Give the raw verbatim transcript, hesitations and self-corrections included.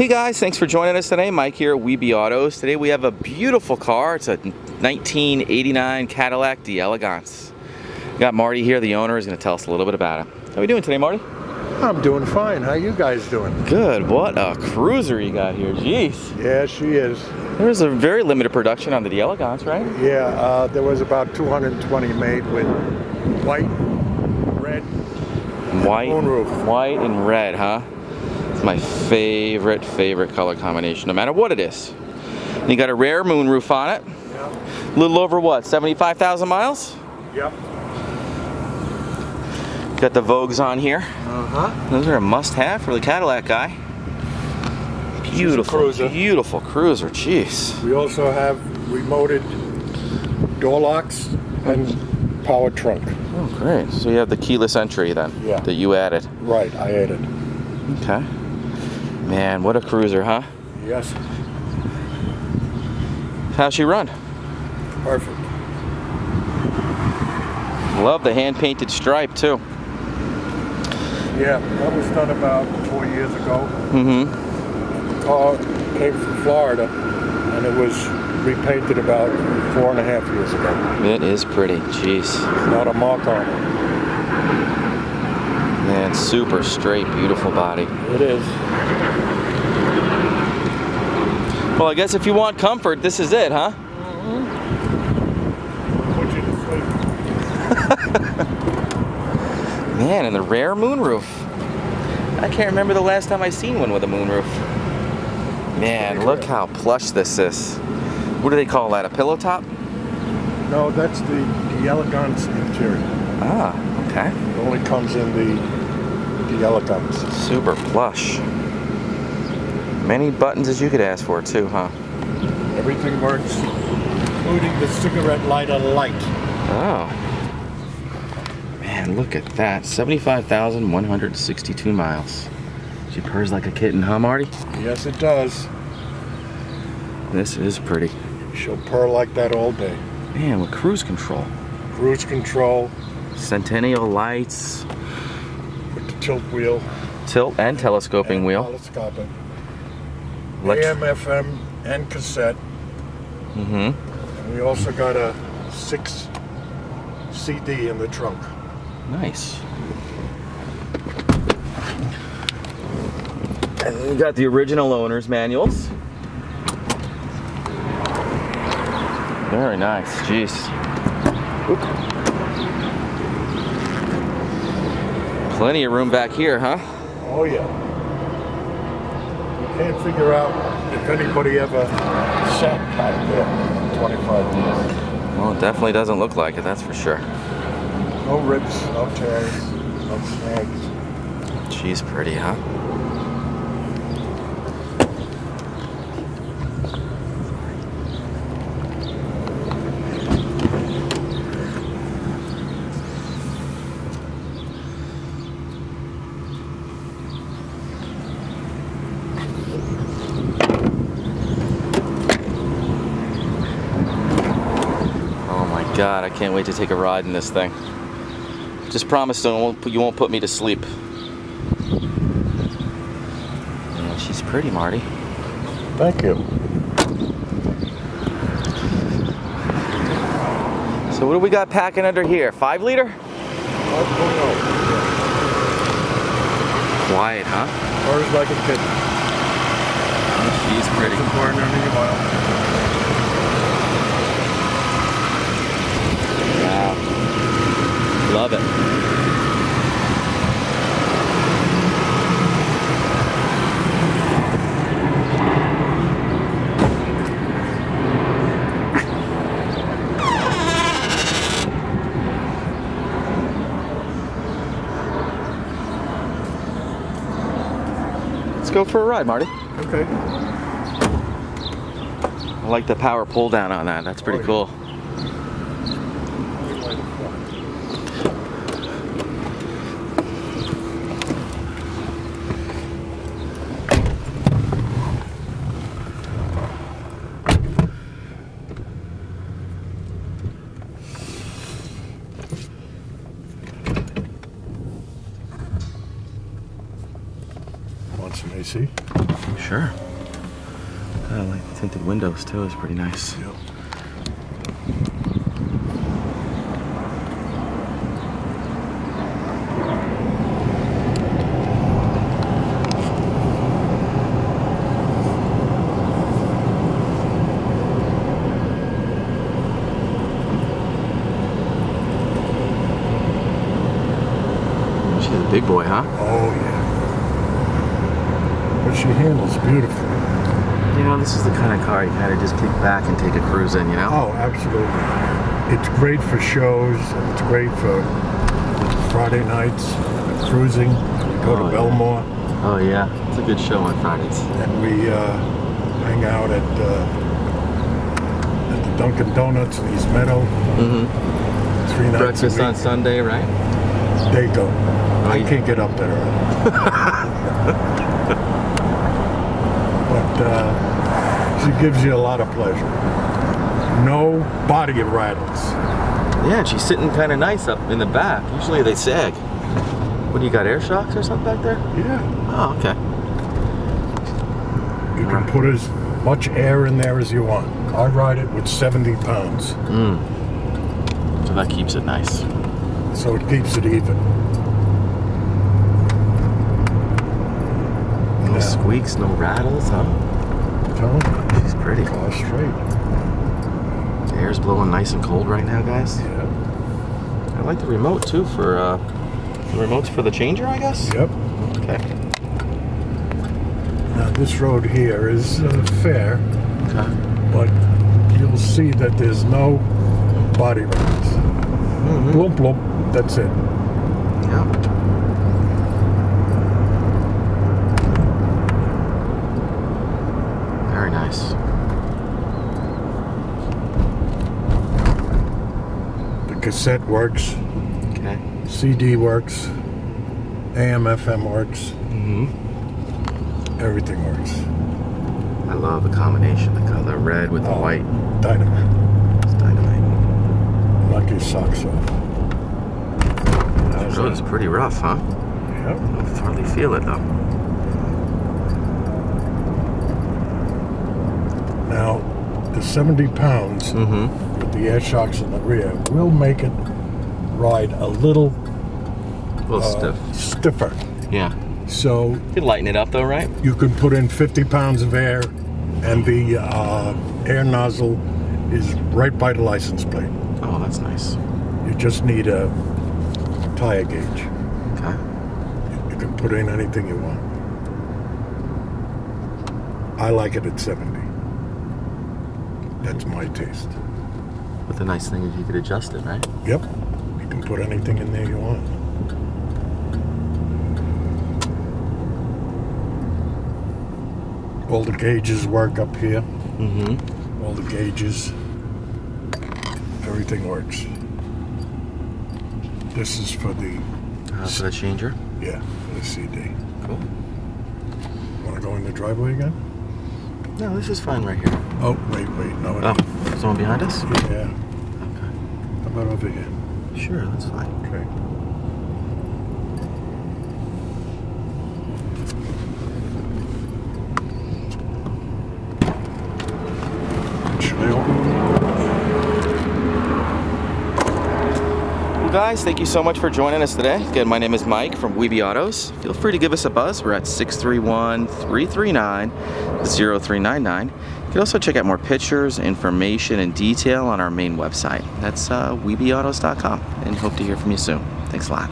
Hey guys, thanks for joining us today. Mike here at WeBe Autos. Today we have a beautiful car. It's a nineteen eighty-nine Cadillac D'Elegance. Got Marty here, the owner, is going to tell us a little bit about it. How are we doing today, Marty? I'm doing fine. How you guys doing? Good. What a cruiser you got here. Jeez. Yeah, she is. There was a very limited production on the D'Elegance, right? Yeah, uh, there was about two hundred twenty made with white, red, and white, moonroof. White and red, huh? My favorite, favorite color combination, no matter what it is. And you got a rare moonroof on it. Yep. A little over what, seventy-five thousand miles? Yep. Got the Vogues on here. Uh-huh. Those are a must-have for the Cadillac guy. Beautiful, cruiser. beautiful cruiser, jeez. We also have remoted door locks and power trunk. Oh, great. So you have the keyless entry then, yeah, that you added. Right, I added. Okay. Man, what a cruiser, huh? Yes. How's she run? Perfect. Love the hand-painted stripe, too. Yeah, that was done about four years ago. Mm-hmm. The car came from Florida, and it was repainted about four and a half years ago. It is pretty, jeez. Not a mark on it. Man, super straight, beautiful body. It is. Well, I guess if you want comfort, this is it, huh? Mm-hmm. Put you to sleep. Man, and the rare moonroof. I can't remember the last time I seen one with a moonroof. Man, look how plush this is. What do they call that, a pillow top? No, that's the, the D'Elegance interior. Ah, okay. It only comes in the the D'Elegance. Super plush. Many buttons as you could ask for too, huh? Everything works, including the cigarette lighter light. Oh. Man, look at that. seventy-five thousand one hundred sixty-two miles. She purrs like a kitten, huh, Marty? Yes, it does. This is pretty. She'll purr like that all day. Man, with cruise control. Cruise control. Centennial lights. With the tilt wheel. Tilt and telescoping and wheel. Telescoping. A M, F M, and cassette. Mm-hmm. And we also got a six C D in the trunk. Nice. And then we got the original owner's manuals. Very nice. Jeez. Oops. Plenty of room back here, huh? Oh yeah. You can't figure out if anybody ever sat back there twenty-five years. Well, it definitely doesn't look like it, that's for sure. No rips, no tears, no snags. She's pretty, huh? God, I can't wait to take a ride in this thing. Just promise though, you won't put me to sleep. Yeah, she's pretty, Marty. Thank you. So what do we got packing under here? Five liter? five point oh. Quiet, huh? Purrs like a kitten. Oh, she's pretty. It's important under your mile. Love it. Let's go for a ride, Marty. Okay. I like the power pull down on that. That's pretty cool. Some A C. Sure. I like the tinted windows too, it's pretty nice. Yep. Big boy, huh? Oh, yeah. But she handles beautifully. You know, this is the kind of car you kind of just kick back and take a cruise in, you know? Oh, absolutely. It's great for shows, and it's great for Friday nights, cruising. We go oh, to Belmore. Yeah. Oh, yeah. It's a good show on Fridays. And we uh, hang out at, uh, at the Dunkin Donuts in East Meadow. Mm-hmm. Three nights Breakfast a week. On Sunday, right? They go. I can't get up there. but uh, she gives you a lot of pleasure. No body rattles. Yeah, she's sitting kind of nice up in the back. Usually they sag. What do you got, air shocks or something back there? Yeah. Oh, okay. You can put as much air in there as you want. I ride it with seventy pounds. Mm. So that keeps it nice. So it keeps it even. No squeaks, no rattles, huh? Oh, she's pretty. All straight. The air's blowing nice and cold right now, guys. Yeah. I like the remote too for uh, the remote's for the changer, I guess. Yep. Okay. Now this road here is uh, fair, okay, but you'll see that there's no body rails. Mm-hmm. Bloop bloop. That's it. Yeah. Cassette works, okay. C D works, A M F M works, mm-hmm. Everything works. I love the combination, the color red with oh, the white. Dynamite. It's dynamite. Knock your socks off. That road's pretty rough, huh? Yep. I can hardly feel it though. Now, the seventy pounds, mm-hmm, the air shocks in the rear will make it ride a little, a little uh, stiff. stiffer. Yeah. So you can lighten it up though, right? You can put in fifty pounds of air, and the uh, air nozzle is right by the license plate. Oh, that's nice. You just need a tire gauge. Okay. You can put in anything you want. I like it at seventy. That's my taste. But the nice thing is you could adjust it, right? Yep. You can put anything in there you want. All the gauges work up here. Mm-hmm. All the gauges. Everything works. This is for the... Uh, for the changer? Yeah, for the C D. Cool. Want to go in the driveway again? No, this is fine right here. Oh, wait, wait, no. It oh, is someone behind us? Yeah. Okay. How about over here? Sure, that's fine. Okay. Well, guys, thank you so much for joining us today. Again, my name is Mike from WeBe Autos. Feel free to give us a buzz. We're at six three one, three three nine, zero three nine nine. You can also check out more pictures, information, and detail on our main website. That's uh, webe autos dot com, and hope to hear from you soon. Thanks a lot.